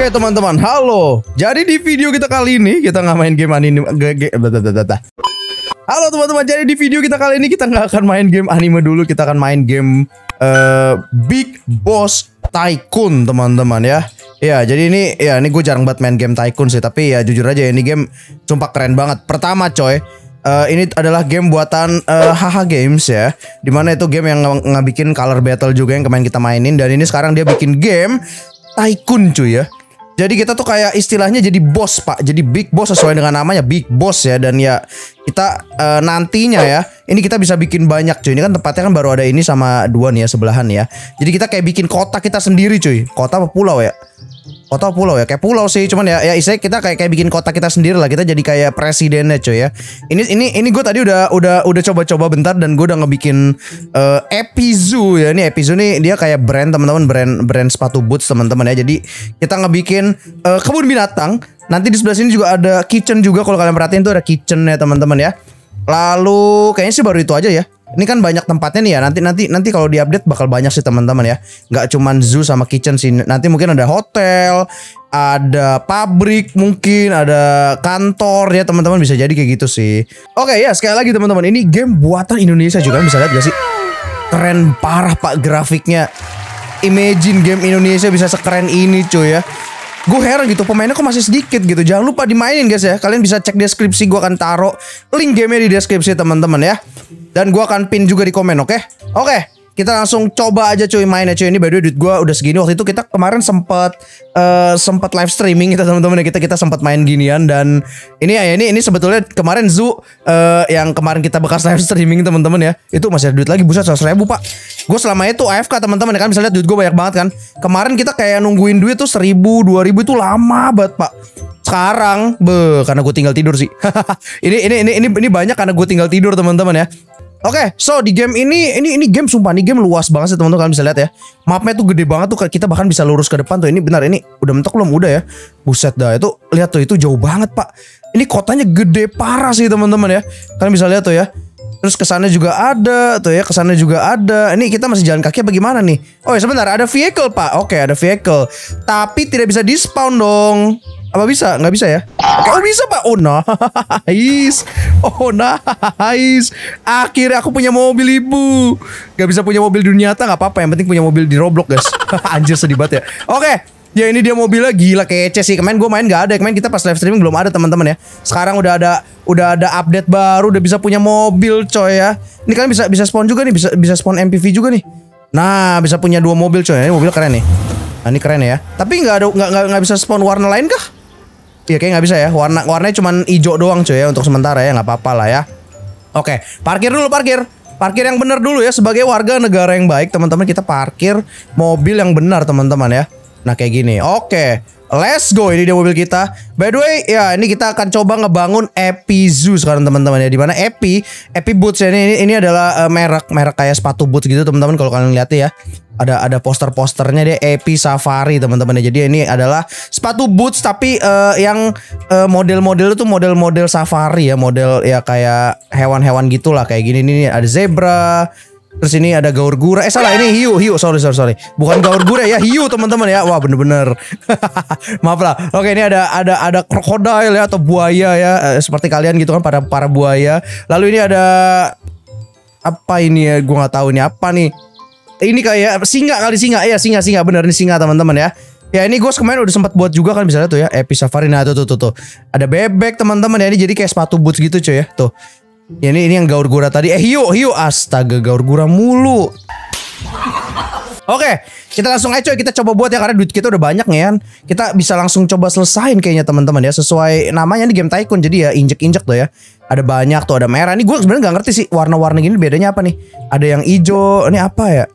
Oke teman-teman, halo. Jadi di video kita kali ini kita nggak main game anime. Halo teman-teman, jadi di video kita kali ini kita nggak akan main game anime dulu. Kita akan main game Big Boss Tycoon teman-teman ya. Ya jadi ini ya ini gue jarang banget main game Tycoon sih. Tapi ya jujur aja ini game sumpah keren banget. Pertama coy, ini adalah game buatan HH Games ya, dimana itu game yang ngebikin color battle juga yang kemarin kita mainin. Dan ini sekarang dia bikin game Tycoon cuy ya. Jadi kita tuh kayak istilahnya jadi bos pak. Jadi big boss sesuai dengan namanya, big boss ya. Dan ya kita nantinya ya, ini kita bisa bikin banyak cuy. Ini kan tempatnya kan baru ada ini sama dua nih ya, sebelahan ya. Jadi kita kayak bikin kota kita sendiri cuy. Kota apa pulau ya? Kota pulau ya, kayak pulau sih, cuman ya istilahnya kita kayak bikin kota kita sendiri lah. Kita jadi kayak presidennya coy ya. Ini gue tadi udah coba-coba bentar dan gue udah ngebikin Epizu ya. Ini Epizu nih dia kayak brand teman-teman, brand sepatu boots teman-teman ya. Jadi kita ngebikin kebun binatang. Nanti di sebelah sini juga ada kitchen juga, kalau kalian perhatiin tuh ada kitchen ya teman-teman ya. Lalu kayaknya sih baru itu aja ya. Ini kan banyak tempatnya nih ya. Nanti kalau diupdate bakal banyak sih teman-teman ya. Nggak cuman zoo sama kitchen sih. Nanti mungkin ada hotel, ada pabrik mungkin, ada kantor ya teman-teman, bisa jadi kayak gitu sih. Oke ya, sekali lagi teman-teman, ini game buatan Indonesia juga, bisa lihat gak sih? Keren parah pak grafiknya. Imagine game Indonesia bisa sekeren ini cuy ya. Gue heran gitu, pemainnya kok masih sedikit gitu. Jangan lupa dimainin guys ya. Kalian bisa cek deskripsi, gue akan taruh link gamenya di deskripsi teman-teman ya. Dan gue akan pin juga di komen, oke? Oke, kita langsung coba aja cuy mainnya cuy. Ini by the way duit gue udah segini. Waktu itu kita kemarin sempat live streaming kita teman-teman ya. Kita sempat main ginian. Dan ini sebetulnya kemarin zoo yang kemarin kita bekas live streaming teman-teman ya. Itu masih ada duit lagi, buset 100.000 pak. Gue selama itu AFK teman-teman ya, kan bisa lihat duit gue banyak banget kan. Kemarin kita kayak nungguin duit tuh 1.000, 2.000 itu lama banget pak. Sekarang karena gue tinggal tidur sih. ini banyak karena gue tinggal tidur teman-teman ya. Oke, so di game ini game sumpah, ini game luas banget sih teman-teman, kalian bisa lihat ya. Mapnya tuh gede banget tuh, kita bahkan bisa lurus ke depan tuh. Ini benar, ini udah mentok belum? Udah ya. Buset dah, itu lihat tuh, itu jauh banget pak. Ini kotanya gede parah sih teman-teman ya. Kalian bisa lihat tuh ya. Terus kesannya juga ada tuh ya, kesannya juga ada. Ini kita masih jalan kaki apa gimana nih? Oh ya sebentar, ada vehicle pak. Oke, ada vehicle. Tapi tidak bisa di spawn dong. Apa bisa? Nggak bisa ya? Oke, oh bisa pak. Oh nice. Oh nice. Akhirnya aku punya mobil ibu. Nggak bisa punya mobil dunia nyata, nggak apa-apa. Yang penting punya mobil di Roblox guys. Anjir sedih banget ya. Oke, ya ini dia mobilnya, gila kece sih. Kemarin gue main nggak ada. Kemarin kita pas live streaming belum ada teman-teman ya. Sekarang udah ada update baru. Udah bisa punya mobil coy ya. Ini kalian bisa spawn juga nih. Bisa spawn MPV juga nih. Nah bisa punya dua mobil coy. Ini mobil keren nih. Nah, ini keren ya. Tapi nggak bisa spawn warna lain kah? Ya kayak nggak bisa ya, warnanya cuman hijau doang cuy ya, untuk sementara ya, nggak apa-apa lah ya. Oke, parkir dulu, parkir yang benar dulu ya, sebagai warga negara yang baik teman-teman, kita parkir mobil yang benar teman-teman ya. Nah kayak gini, oke, let's go, ini dia mobil kita. By the way, ya ini kita akan coba ngebangun Epic Zoo sekarang teman-teman ya, dimana Epic Boots ya, ini adalah merek kayak sepatu boots gitu teman-teman, kalau kalian lihat ya. Ada poster-posternya dia, Epic Safari teman-teman ya. Jadi ini adalah sepatu boots tapi yang model-model itu model-model safari ya, model ya kayak hewan-hewan gitulah kayak gini nih. Ada zebra, terus ini ada Gawr Gura. Salah, ini hiu. Sorry. Bukan Gawr Gura ya, hiu teman-teman ya. Wah, bener-bener. Maaf lah. Oke, ini ada krokodil ya, atau buaya ya, seperti kalian gitu kan, para buaya. Lalu ini ada apa ini ya? Gua nggak tahu ini apa nih. Ini kayak singa, bener ini singa teman-teman ya. Ya ini gue kemarin udah sempat buat juga kan, bisa lihat tuh ya, Epic Safari. Nah tuh. Ada bebek teman-teman ya, ini jadi kayak sepatu boots gitu cuy ya. Tuh. Ya ini yang Gawr Gura tadi. Hiu. Astaga, Gawr Gura mulu. Oke, kita langsung aja coy, kita coba buat ya, karena duit kita udah banyak nih kan. Kita bisa langsung coba selesain kayaknya teman-teman ya, sesuai namanya di game Tycoon. Jadi ya injek-injek tuh ya. Ada banyak tuh, ada merah. Ini gue sebenarnya nggak ngerti sih warna-warna gini bedanya apa nih. Ada yang hijau, ini apa ya?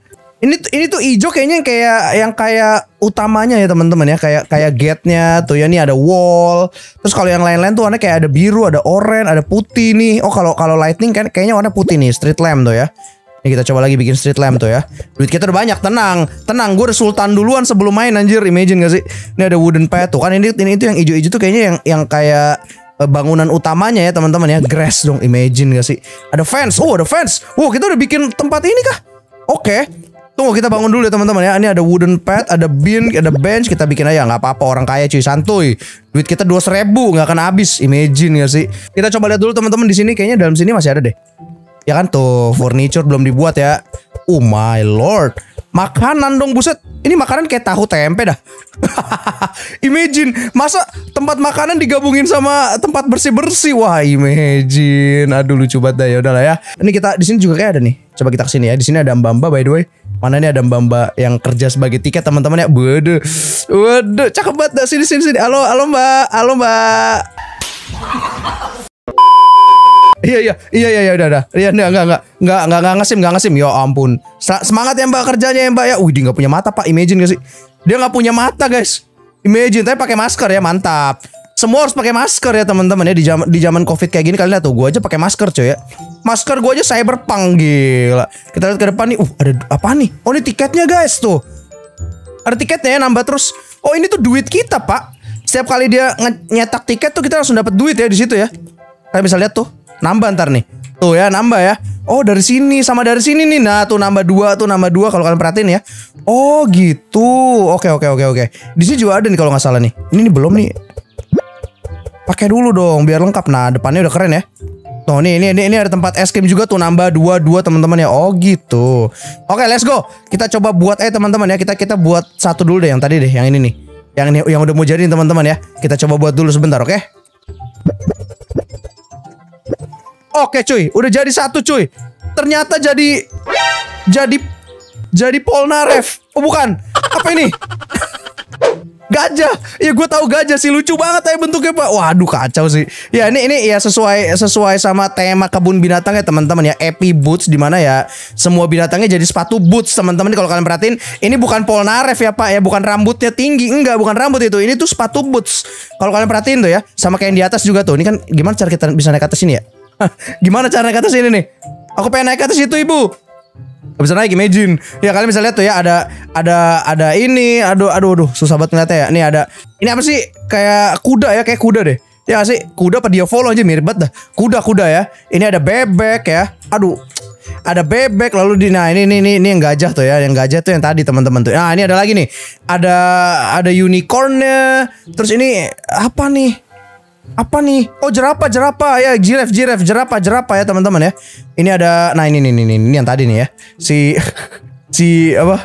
Ini tuh hijau kayaknya yang kayak utamanya ya teman-teman ya, kayak gate-nya tuh ya. Ini ada wall. Terus kalau yang lain-lain tuh warna kayak ada biru, ada oranye, ada putih nih. Oh kalau lightning kan kayaknya warna putih nih, street lamp tuh ya. Ini kita coba lagi bikin street lamp tuh ya. Duit kita udah banyak, tenang. Gue udah sultan duluan sebelum main anjir, imagine gak sih? Ini ada wooden path tuh kan, ini itu yang hijau-hijau tuh kayaknya yang kayak bangunan utamanya ya teman-teman ya. Grass dong, imagine gak sih? Ada fence. Oh, ada fence. Wow, kita udah bikin tempat ini kah? Oke. Tunggu, kita bangun dulu ya teman-teman ya. Ini ada wooden pad, ada bin, ada bench. Kita bikin aja, nggak apa-apa, orang kaya cuy, santuy. Duit kita 200.000 nggak akan habis. Imagine nggak sih? Kita coba lihat dulu teman-teman di sini. Kayaknya dalam sini masih ada deh. Ya kan tuh, furniture belum dibuat ya. Oh my lord. Makanan dong, buset. Ini makanan kayak tahu tempe dah. Imagine, masa tempat makanan digabungin sama tempat bersih-bersih. Wah, imagine. Aduh lucu banget dah, ya udahlah ya. Ini kita di sini juga kayak ada nih. Coba kita kesini ya. Di sini ada Mbamba by the way. Mana nih ada Mbamba yang kerja sebagai tiket teman-teman ya. Waduh. Waduh, cakep banget dah. Sini sini sini. Halo, halo Mbak. Halo Mbak. Iya, udah. Iya, enggak ngesim. Ya ampun. Semangat ya Mbak kerjanya ya Mbak ya. Wih, dia nggak punya mata Pak. Imagine gak sih? Dia nggak punya mata guys. Imagine, tapi pakai masker ya, mantap. Semua harus pakai masker ya teman-teman ya, di zaman Covid kayak gini. Kalian lihat tuh, gue aja pakai masker coy ya. Masker gue aja cyberpunk, gila. Kita lihat ke depan nih. Ada apa nih? Oh, ini tiketnya guys tuh. Ada tiketnya ya, nambah terus. Oh, ini tuh duit kita, Pak. Setiap kali dia nyetak tiket tuh kita langsung dapat duit ya di situ ya. Kalian bisa lihat tuh. Nambah ntar nih. Tuh ya, nambah ya. Oh, dari sini sama dari sini nih. Nah, tuh nambah 2 kalau kalian perhatiin ya. Oh, gitu. Oke. Di sini juga ada nih kalau nggak salah nih. Ini belum nih. Pakai dulu dong biar lengkap. Nah, depannya udah keren ya. Tuh nih, ini ada tempat es krim juga tuh, nambah 2 teman-teman ya. Oh, gitu. Oke, let's go. Kita coba buat teman-teman ya. Kita buat satu dulu deh yang tadi deh, yang ini nih. Yang ini yang udah mau jadi teman-teman ya. Kita coba buat dulu sebentar, oke? Oke cuy, udah jadi satu cuy. Ternyata jadi Polnareff. Oh, bukan. Apa ini? Gajah, ya gue tahu gajah sih, lucu banget ya bentuknya Pak. Waduh kacau sih. Ya ini ya sesuai sama tema kebun binatang ya teman-teman ya. Epic Boots, dimana ya semua binatangnya jadi sepatu boots teman-teman. Kalau kalian perhatiin, ini bukan Polnareff ya Pak ya, bukan rambutnya tinggi, enggak, bukan rambut itu. Ini tuh sepatu boots. Kalau kalian perhatiin tuh ya, sama kayak yang di atas juga tuh. Ini kan gimana cara kita bisa naik ke atas ini ya? Hah, gimana cara naik ke atas ini nih? Aku pengen naik ke atas itu ibu. Gak bisa naik, imagine. Ya kalian bisa lihat tuh ya, ada ini. Aduh susah banget ngeliatnya ya. Nih ada, ini apa sih? Kayak kuda ya, kayak kuda deh. Ya sih, kuda apa dia follow aja, mirip banget dah. Kuda ya. Ini ada bebek ya. Aduh. Ada bebek lalu di, nah ini yang gajah tuh ya, yang gajah tuh yang tadi teman-teman tuh. Nah, ini ada lagi nih. Ada unicornnya. Terus ini apa nih? Oh, jerapah ya, giraffe jerapah ya teman-teman ya. Ini ada, nah ini yang tadi nih ya. Si apa?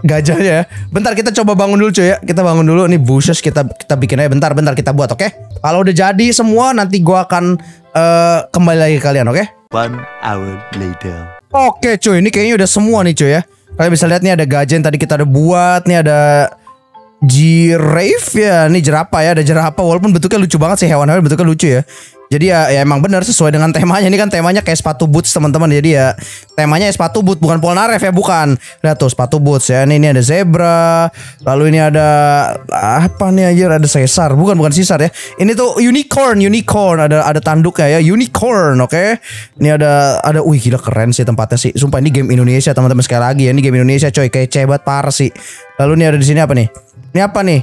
Gajahnya ya. Bentar kita coba bangun dulu cuy ya. Kita bangun dulu nih bushes, kita bikin aja bentar kita buat, oke? Kalau udah jadi semua nanti gua akan kembali lagi ke kalian, oke? 1 hour later. Oke cuy, ini kayaknya udah semua nih cuy ya. Kalian bisa lihat nih ada gajah yang tadi kita udah buat, nih ada giraffe ya, ini jerapah ya, ada jerapah walaupun bentuknya lucu banget sih, hewan-hewan bentuknya lucu ya. Jadi ya emang benar sesuai dengan temanya. Ini kan temanya kayak sepatu boots teman-teman. Jadi ya temanya ya sepatu boots, bukan Polnareff ya, bukan. Lihat tuh sepatu boots ya. Ini ada zebra. Lalu ini ada apa nih anjir, ada Caesar. Bukan Caesar ya. Ini tuh unicorn. Ada tanduknya ya, unicorn, oke. Ini ada wih gila keren sih tempatnya sih. Sumpah ini game Indonesia teman-teman, sekali lagi ya, ini game Indonesia coy, kayak cebat parah sih. Lalu ini ada di sini apa nih? Ini apa nih?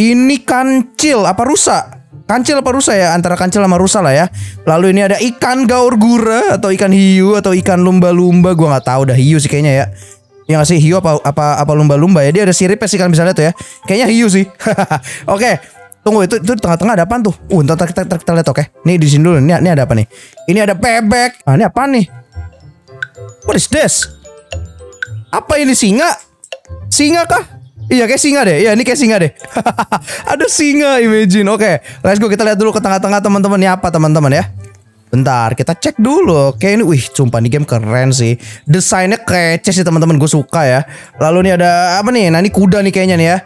Ini kancil apa rusa? Kancil apa rusa ya? Antara kancil sama rusa lah ya. Lalu ini ada ikan Gawr Gura atau ikan hiu atau ikan lumba-lumba. Gua nggak tahu dah, hiu sih kayaknya ya. Yang ngasih hiu apa lumba-lumba ya. Dia ada siripnya sih kalian bisa lihat tuh ya. Kayaknya hiu sih. Oke. Tunggu, itu tengah-tengah ada apaan tuh? Entar kita lihat, oke. Nih di sini dulu. Ini ada apa nih? Ini ada bebek. Nah, ini apa nih? What is this? Apa ini, singa? Singa kah? Iya kayak singa deh, iya ini kayak singa deh. Ada singa, imagine. Oke, let's go, kita lihat dulu ke tengah-tengah teman-teman ya, apa teman-teman ya. Bentar, kita cek dulu. Oke, ini wih, sumpah ini game keren sih. Desainnya kece sih teman-teman, gue suka ya. Lalu nih ada apa nih? Nah, ini kuda nih kayaknya nih ya.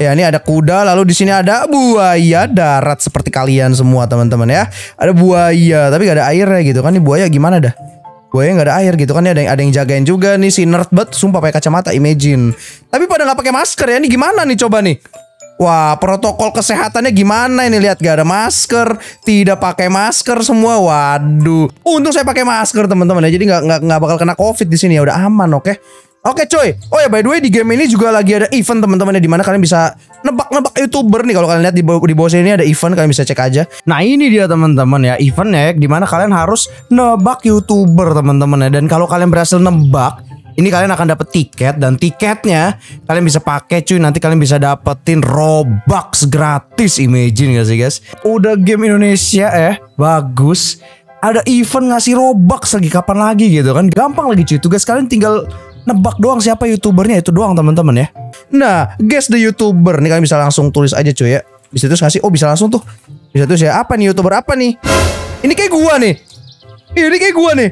Ya, ini ada kuda, lalu di sini ada buaya darat seperti kalian semua teman-teman ya. Ada buaya, tapi gak ada airnya gitu kan. Ini buaya gimana dah? Buaya nggak ada air gitu kan, ada yang jagain juga nih si nerd bat, sumpah pakai kacamata, imagine. Tapi pada nggak pakai masker ya, ini gimana nih coba nih? Wah, protokol kesehatannya gimana ini, lihat gak ada masker, tidak pakai masker semua. Waduh. Untung saya pakai masker teman-teman ya, jadi nggak bakal kena covid di sini ya, udah aman, oke. Oke coy, oh ya by the way di game ini juga lagi ada event teman-teman ya, dimana kalian bisa nebak-nebak youtuber nih. Kalau kalian lihat di bawah sini ada event, kalian bisa cek aja. Nah ini dia teman-teman ya, eventnya dimana kalian harus nebak youtuber teman-teman ya. Dan kalau kalian berhasil nebak, Ini kalian akan dapat tiket, dan tiketnya kalian bisa pakai cuy, nanti kalian bisa dapetin Robux gratis. Imagine gak sih guys? Udah game Indonesia bagus. Ada event ngasih Robux lagi, kapan lagi gitu kan. Gampang lagi cuy, tugas kalian tinggal nebak doang siapa youtubernya, itu doang teman-teman ya. Nah, guess the youtuber. Nih kalian bisa langsung tulis aja cuy ya. Bisa terus ngasih, oh bisa langsung tuh. Bisa terus ya, apa nih youtuber apa nih? Ini kayak gua nih. Ini kayak gua nih.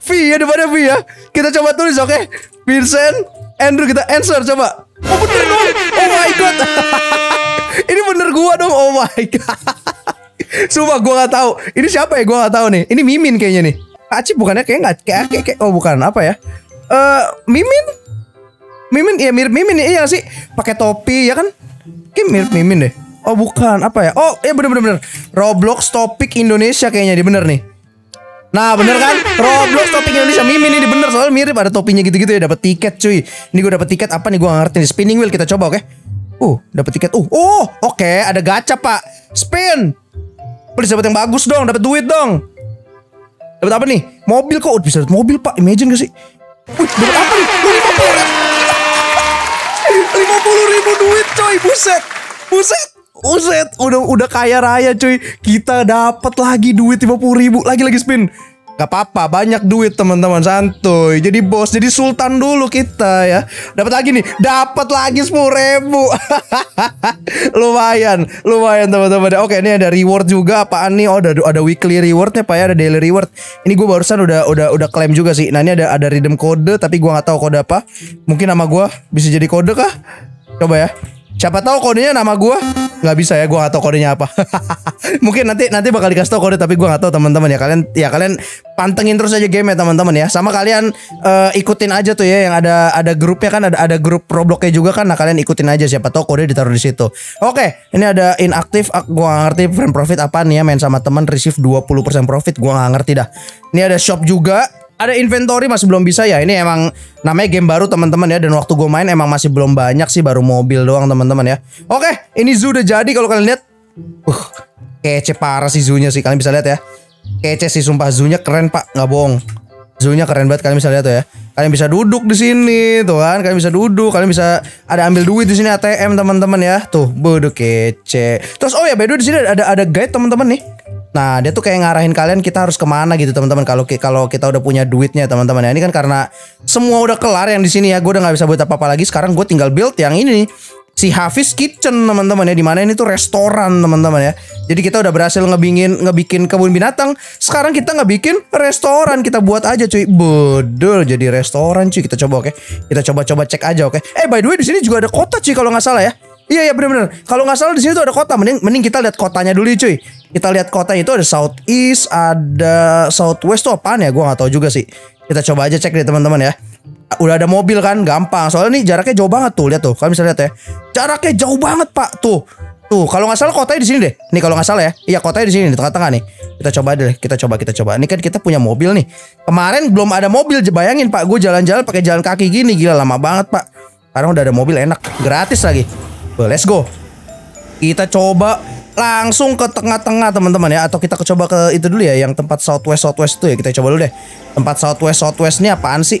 V ya, depannya V ya. Kita coba tulis oke. Okay? Vincent Andrew, kita answer coba. Oh bener dong. Oh my god. Ini bener gua dong. Oh my god. Sumpah gua gak tahu. Ini siapa ya? Gua gak tahu nih. Ini Mimin kayaknya nih. Aci bukannya kayak oh bukan apa ya? Mimin ya, mirip Mimin ya, iya sih, pakai topi ya kan, kayak mirip Mimin deh. Oh bukan, apa ya? Oh ya bener-bener Roblox topik Indonesia kayaknya, dia bener nih. Nah bener kan, Roblox topik Indonesia, Mimin ini bener soalnya mirip, ada topinya gitu-gitu ya. Dapat tiket cuy, ini gue dapat tiket apa nih, gue ngerti nih. Spinning wheel kita coba oke. Dapat tiket. Oke, ada gacha pak. Spin, please dapat yang bagus dong, dapat duit dong. Dapat apa nih? Mobil kok, bisa dapat mobil pak, imagine gak sih? Wih, dapat apa nih? 50 ribu duit coy, buset. Buset, udah kaya raya coy. Kita dapat lagi duit 50 ribu, lagi spin. Gak apa-apa, banyak duit teman-teman, santuy. Jadi bos, jadi sultan dulu kita ya. Dapat lagi nih, dapat lagi 10 ribu. Lumayan teman-teman. Oke, ini ada reward juga, apaan nih? Oh, ada weekly rewardnya pak ya, ada daily reward. Ini gue barusan udah klaim juga sih. Nah, ini ada redeem kode, tapi gue nggak tahu kode apa. Mungkin nama gue bisa jadi kode kah? Coba ya. Siapa tahu kodenya nama gue. Nggak bisa ya, gue nggak tahu kodenya apa. Mungkin nanti bakal dikasih tahu kode, tapi gue nggak tahu teman-teman ya. Kalian pantengin terus aja game ya teman-teman ya. Sama kalian ikutin aja tuh ya, yang ada grupnya kan, ada grup Robloxnya juga kan. Nah kalian ikutin aja, siapa tahu kode ditaruh di situ. Oke, ini ada inaktif, gue nggak ngerti friend profit apaan ya, main sama teman receive 20% profit, gue nggak ngerti dah. Ini ada shop juga. Ada inventory masih belum bisa ya. Ini emang namanya game baru teman-teman ya. Dan waktu gue main emang masih belum banyak sih. Baru mobil doang teman-teman ya. Oke, ini zoo udah jadi kalau kalian lihat. Kece parah sih zoo-nya sih. Kalian bisa lihat ya. Kece sih sumpah, zoo-nya keren pak. Nggak bohong. Zoo-nya keren banget, kalian bisa lihat tuh ya. Kalian bisa duduk di sini tuh kan. Kalian bisa duduk, kalian bisa ada ambil duit di sini, ATM teman-teman ya. Tuh, bodoh kece. Terus oh ya, by the way di sini ada guide teman-teman nih. Nah dia tuh kayak ngarahin kalian kita harus kemana gitu teman-teman, kalau kita udah punya duitnya teman-teman ya. Ini kan karena semua udah kelar yang di sini ya, gue udah nggak bisa buat apa-apa lagi. Sekarang gue tinggal build yang ini nih, si Hafiz Kitchen teman-teman ya, dimana ini tuh restoran teman-teman ya. Jadi kita udah berhasil ngebikin kebun binatang. Sekarang kita ngebikin restoran, kita buat aja cuy. Betul, jadi restoran cuy, kita coba oke. Kita coba cek aja oke. By the way di sini juga ada kota cuy kalau nggak salah ya. Iya bener-bener. Kalau nggak salah di sini tuh ada kota. Mending kita lihat kotanya dulu cuy. Kita lihat kotanya itu ada southeast, ada southwest tuh apaan ya? Gua nggak tahu juga sih. Kita coba aja cek deh teman-teman ya. Udah ada mobil kan, gampang. Soalnya nih jaraknya jauh banget tuh. Lihat tuh, kalian bisa lihat ya. Jaraknya jauh banget pak. Tuh kalau nggak salah kotanya di sini deh. Nih kalau nggak salah ya. Iya kotanya di sini di tengah-tengah nih. Kita coba deh. Kita coba. Ini kan kita punya mobil nih. Kemarin belum ada mobil. Bayangin pak, gue jalan-jalan pakai jalan kaki gini, gila lama banget pak. Sekarang udah ada mobil, enak, gratis lagi. Let's go. Kita coba langsung ke tengah-tengah teman-teman ya, atau kita coba ke itu dulu ya, yang tempat southwest itu ya. Kita coba dulu deh. Tempat southwest ini apaan sih?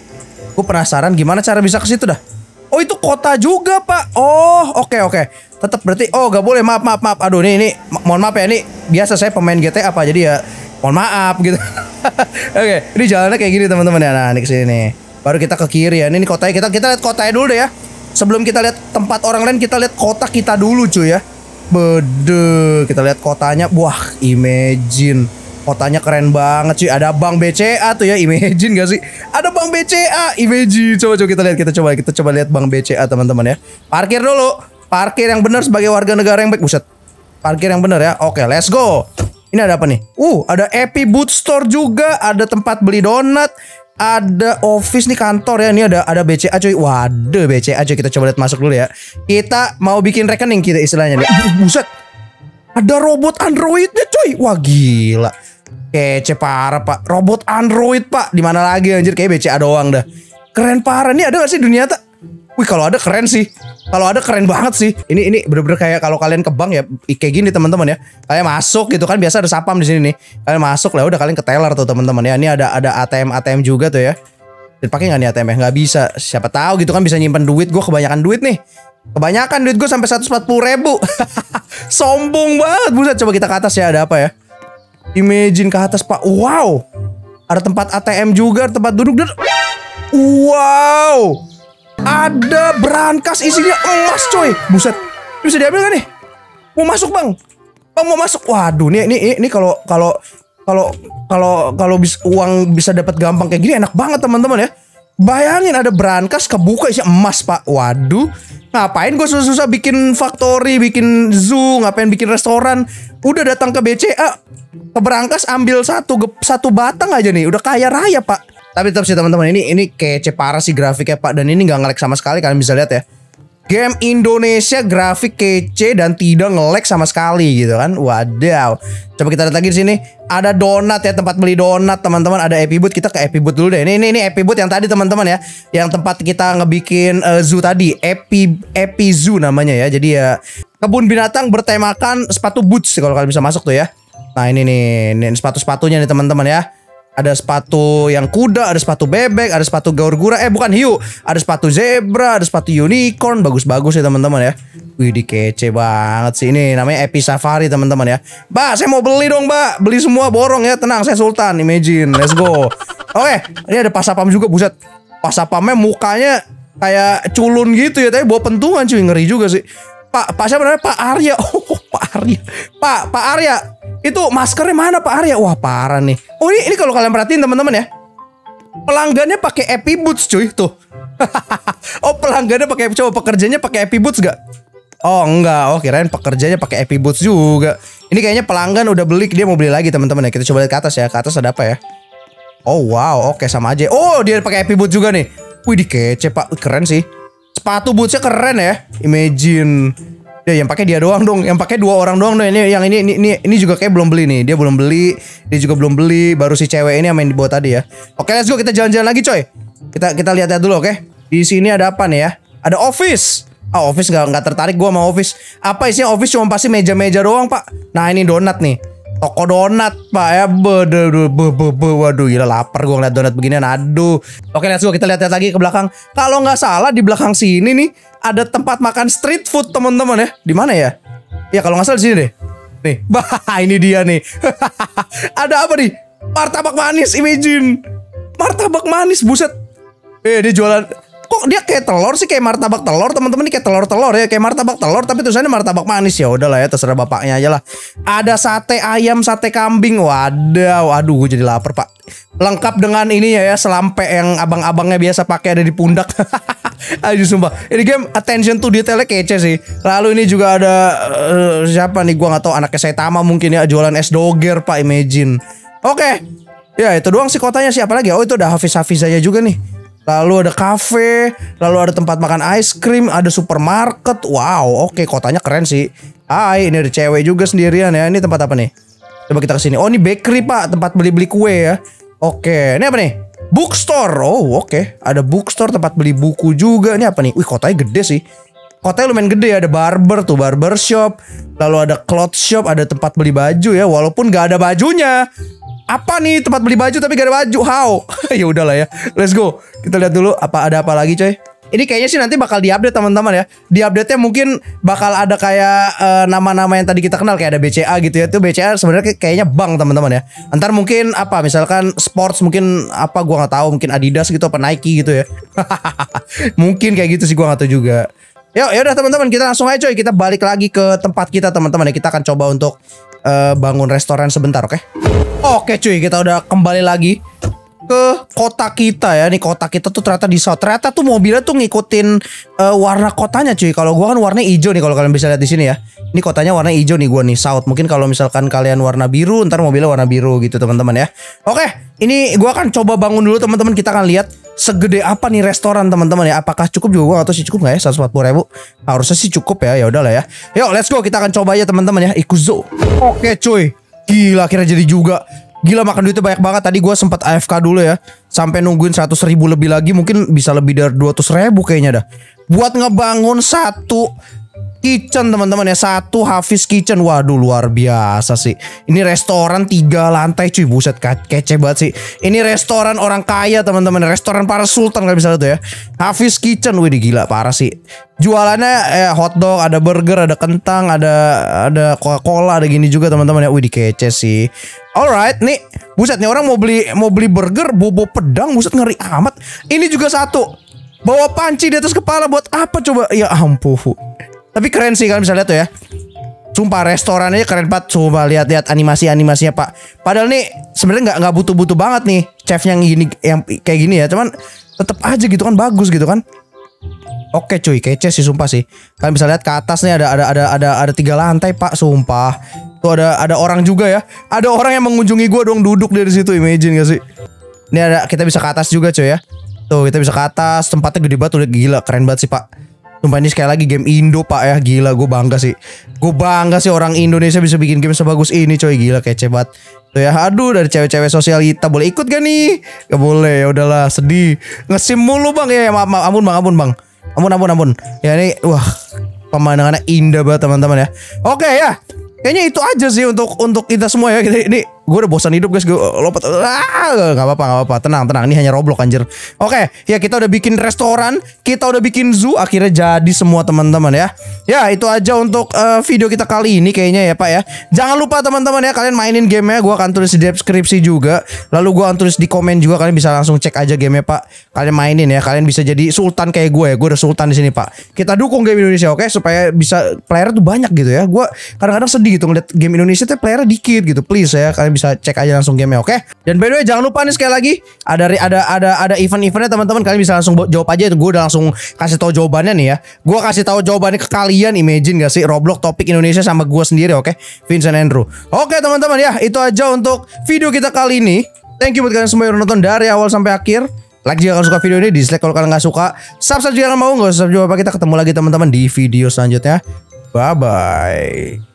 Gue penasaran gimana cara bisa ke situ dah. Oh, itu kota juga, Pak. Oh, oke. Tetap berarti oh, gak boleh. Maaf. Aduh, ini mohon maaf ya, ini biasa saya pemain GTA apa jadi ya. Mohon maaf gitu. Oke, ini jalannya kayak gini teman-teman ya. Nah, ini ke sini nih. Baru kita ke kiri ya. Ini kotanya, kita lihat kotanya dulu deh ya. Sebelum kita lihat tempat orang lain, kita lihat kota kita dulu cuy ya. Bede, kita lihat kotanya. Wah, imagine. Kotanya keren banget cuy. Ada bank BCA tuh ya, imagine gak sih? Ada bank BCA, imagine. Coba kita coba lihat bank BCA teman-teman ya. Parkir dulu. Parkir yang benar sebagai warga negara yang baik. Buset. Parkir yang benar ya. Oke, let's go. Ini ada apa nih? Ada Epic Boots Store juga, ada tempat beli donat. Ada office nih, kantor ya. Ini ada BCA cuy. Waduh, BCA cuy. Kita coba lihat masuk dulu ya. Kita mau bikin rekening kita istilahnya. Buset. Ada robot androidnya cuy. Wah gila. Kece parah pak. Robot android pak. Dimana lagi anjir, kayak BCA doang dah. Keren parah. Ini ada gak sih dunia tak? Wih, kalau ada keren sih. Kalau ada keren banget sih. Ini bener-bener kayak kalau kalian ke bank ya, kayak gini teman-teman ya. Kalian masuk gitu kan, biasa ada sapam di sini nih. Kalian masuk lah, udah kalian ke teller tuh teman-teman ya. Ini ada ATM juga tuh ya. Dipakai nggak nih ATM-nya? Nggak bisa. Siapa tahu gitu kan bisa nyimpen duit. Gue kebanyakan duit nih. Kebanyakan duit gue sampai 140.000. Sombong banget. Buset, coba kita ke atas ya, ada apa ya? Imagine ke atas, Pak. Wow. Ada tempat ATM juga, tempat duduk. Wow. Ada brankas isinya emas, coy. Buset. Ini bisa diambil kan nih? Mau masuk, Bang. Bang mau masuk. Waduh, ini kalau uang bisa dapat gampang kayak gini enak banget teman-teman ya. Bayangin ada brankas kebuka isi emas, Pak. Waduh, ngapain gue susah-susah bikin factory, bikin zoo, ngapain bikin restoran? Udah datang ke BCA, ke brankas ambil satu batang aja nih, udah kaya raya, Pak. Tapi tetap sih teman-teman, ini kece parah sih grafiknya, Pak. Dan ini nggak nge-lag sama sekali, kalian bisa lihat ya. Game Indonesia grafik kece dan tidak nge-lag sama sekali gitu kan. Wadaw. Coba kita lihat lagi di sini. Ada donat ya, tempat beli donat teman-teman. Ada Epic Boots. Kita ke Epic Boots dulu deh. Ini Epic Boots yang tadi teman-teman ya. Yang tempat kita ngebikin zoo tadi. Epic Zoo namanya ya. Jadi ya kebun binatang bertemakan sepatu boots kalau kalian bisa masuk tuh ya. Nah ini nih, ini sepatu-sepatunya nih teman-teman ya. Ada sepatu yang kuda, ada sepatu bebek, ada sepatu Gawr Gura, bukan hiu. Ada sepatu zebra, ada sepatu unicorn. Bagus-bagus ya teman-teman ya. Wih, kece banget sih. Ini namanya Epic Safari teman-teman ya. Mbak, saya mau beli dong mbak. Beli semua borong ya, tenang, saya sultan. Imagine, let's go. Oke, ini ada pasapam juga, buset. Pasapamnya mukanya kayak culun gitu ya. Tapi bawa pentungan cuy, ngeri juga sih. Pak siapa namanya? Pak Arya. Oh, Pak Arya. Pak Arya. Itu maskernya mana Pak Arya? Wah, parah nih. Oh, ini kalau kalian perhatiin teman-teman ya. Pelanggannya pakai Epic Boots cuy, tuh. Oh, pelanggannya pakai, coba pekerjanya pakai Epic Boots gak? Oh, enggak. Oh, kirain pekerjanya pakai Epic Boots juga. Ini kayaknya pelanggan udah beli, dia mau beli lagi teman-teman ya. Kita coba lihat ke atas ya. Ke atas ada apa ya? Oh, wow. Oke, sama aja. Oh, dia pakai Epic Boots juga nih. Wih, dikece, Pak. Keren sih. Sepatu bootsnya keren ya, imagine. Ya yang pakai dia doang dong, yang pakai dua orang doang dong. Ini yang ini juga kayak belum beli nih, dia belum beli, dia juga belum beli. Baru si cewek ini yang main di bawah tadi ya. Oke, let's go, kita jalan-jalan lagi coy. Kita lihat dulu, oke. Di sini ada apa nih ya? Ada office. Ah, office nggak tertarik gua sama office. Apa isinya office? Cuma pasti meja-meja doang Pak. Nah ini donat nih. Toko donat Pak ya. Waduh gila lapar gue ngeliat donat beginian. Aduh. Oke, let's go, kita lihat lagi ke belakang. Kalau nggak salah di belakang sini nih ada tempat makan street food teman-teman ya. Di mana ya? Ya kalau nggak salah di sini deh. Nih, bah ini dia nih. Ada apa nih? Martabak manis, imagine. Martabak manis, buset. Dia jualan. Kok dia kayak telur sih, kayak martabak telur teman-teman, ini kayak telur-telur ya, kayak martabak telur tapi tulisannya martabak manis. Ya udahlah ya, terserah bapaknya aja lah. Ada sate ayam, sate kambing. Wadaw, aduh gue jadi lapar Pak. Lengkap dengan ini ya, selampe yang abang-abangnya biasa pakai ada di pundak. Aduh sumpah, ini game attention to detailnya kece sih. Lalu ini juga ada siapa nih, gua nggak tahu, anaknya Saitama mungkin ya, jualan es doger Pak, imagine. Oke. Ya itu doang sih kotanya sih, apalagi. Oh itu ada Hafiz aja juga nih. Lalu ada kafe, lalu ada tempat makan ice cream, ada supermarket. Wow, oke, kotanya keren sih. Hai, ini ada cewek juga sendirian ya. Ini tempat apa nih? Coba kita kesini. Oh, ini bakery Pak, tempat beli-beli kue ya. Oke, ini apa nih? Bookstore. Oh, oke. Ada bookstore, tempat beli buku juga. Ini apa nih? Wih, kotanya gede sih. Kotanya lumayan gede ya. Ada barber tuh, barber shop. Lalu ada cloth shop, ada tempat beli baju ya. Walaupun gak ada bajunya. Apa nih tempat beli baju tapi gak ada baju? How? Ya udahlah ya. Let's go. Kita lihat dulu apa ada apa lagi coy. Ini kayaknya sih nanti bakal diupdate teman-teman ya. Di update-nya mungkin bakal ada kayak nama-nama yang tadi kita kenal, kayak ada BCA gitu ya. Itu BCA sebenarnya kayaknya bank teman-teman ya. Ntar mungkin apa misalkan sports, mungkin apa gua nggak tahu, mungkin Adidas gitu apa Nike gitu ya. Mungkin kayak gitu sih, gua nggak tahu juga. Ya udah teman-teman, kita langsung aja coy, kita balik lagi ke tempat kita teman-teman ya. Kita akan coba untuk bangun restoran sebentar, oke? Oke cuy, kita udah kembali lagi ke kota kita ya. Nih kota kita tuh ternyata di South. Ternyata tuh mobilnya tuh ngikutin warna kotanya cuy. Kalau gua kan warna hijau nih, kalau kalian bisa lihat di sini ya. Ini kotanya warna hijau nih gua nih, South. Mungkin kalau misalkan kalian warna biru, ntar mobilnya warna biru gitu teman-teman ya. Oke, ini gua akan coba bangun dulu teman-teman. Kita akan lihat segede apa nih restoran teman-teman ya. Apakah cukup juga, gue gak tau sih, cukup gak ya 140.000. Harusnya sih cukup ya, yaudahlah ya. Yuk let's go, kita akan coba aja teman-teman ya. Ikuzo. Oke cuy, gila akhirnya jadi juga. Gila makan duitnya banyak banget. Tadi gue sempat AFK dulu ya, sampai nungguin 100.000 lebih lagi. Mungkin bisa lebih dari 200.000 kayaknya dah. Buat ngebangun satu Kitchen teman-teman ya, satu Hafiz Kitchen. Waduh luar biasa sih. Ini restoran 3 lantai cuy, buset kece banget sih. Ini restoran orang kaya teman-teman, restoran para sultan kalau misalnya tuh ya. Hafiz Kitchen, wih gila parah sih. Jualannya hotdog, ada burger, ada kentang, ada Coca-Cola, ada gini juga teman-teman ya. Wih kece sih. Alright, nih buset nih orang mau beli burger bobo pedang, buset ngeri amat. Ini juga satu. Bawa panci di atas kepala buat apa coba? Ya ampun. Tapi keren sih kalau misalnya tuh ya. Sumpah restorannya keren banget. Coba lihat-lihat animasi-animasinya, Pak. Padahal nih sebenarnya nggak butuh-butuh banget nih chef yang gini, yang kayak gini ya. Cuman tetap aja gitu kan, bagus gitu kan. Oke cuy, kece sih sumpah sih. Kalian bisa lihat ke atas nih ada 3 lantai, Pak, sumpah. Tuh ada orang juga ya. Ada orang yang mengunjungi gua dong, duduk dari situ. Imagine gak sih? Ini ada, kita bisa ke atas juga cuy ya. Tuh, kita bisa ke atas, tempatnya gede banget udah, gila keren banget sih, Pak. Sumpah ini sekali lagi game Indo, Pak ya. Gila, gue bangga sih. Gue bangga sih orang Indonesia bisa bikin game sebagus ini coy. Gila kece banget. Tuh ya, aduh dari cewek-cewek sosialita. Boleh ikut gak nih? Gak boleh, ya udahlah sedih. Ngesim mulu bang. Ya maaf, maaf, ampun bang, ampun bang. Ampun, ampun, ampun. Ya ini, wah pemandangannya indah banget teman-teman ya. Oke ya, kayaknya itu aja sih untuk kita semua ya. Ini gue udah bosan hidup guys, gue lompat. Gak apa-apa, tenang, ini hanya Roblox anjir. Oke, ya kita udah bikin restoran, kita udah bikin zoo, akhirnya jadi semua teman-teman ya. Ya itu aja untuk video kita kali ini kayaknya ya Pak ya. Jangan lupa teman-teman ya, kalian mainin gamenya, gue akan tulis di deskripsi juga. Lalu gue akan tulis di komen juga, kalian bisa langsung cek aja gamenya Pak. Kalian mainin ya, kalian bisa jadi sultan kayak gue ya. Gue udah sultan di sini Pak. Kita dukung game Indonesia oke, supaya bisa player tuh banyak gitu ya. Gue kadang-kadang sedih gitu ngeliat game Indonesia tuh playernya dikit gitu. Please ya, kalian bisa cek aja langsung gamenya oke. Dan by the way jangan lupa nih sekali lagi ada event-eventnya teman-teman, kalian bisa langsung jawab aja. Gue udah langsung kasih tahu jawabannya nih ya. Gue kasih tahu jawabannya ke kalian. Imagine gak sih, Roblox topik Indonesia sama gue sendiri oke, Vincent Andrew. Oke teman-teman ya, itu aja untuk video kita kali ini. Thank you buat kalian semua yang nonton dari awal sampai akhir. Like jika kalian suka video ini, dislike kalau kalian gak suka, subscribe jika kalian mau, gak subscribe apa. Kita ketemu lagi teman-teman di video selanjutnya. Bye bye.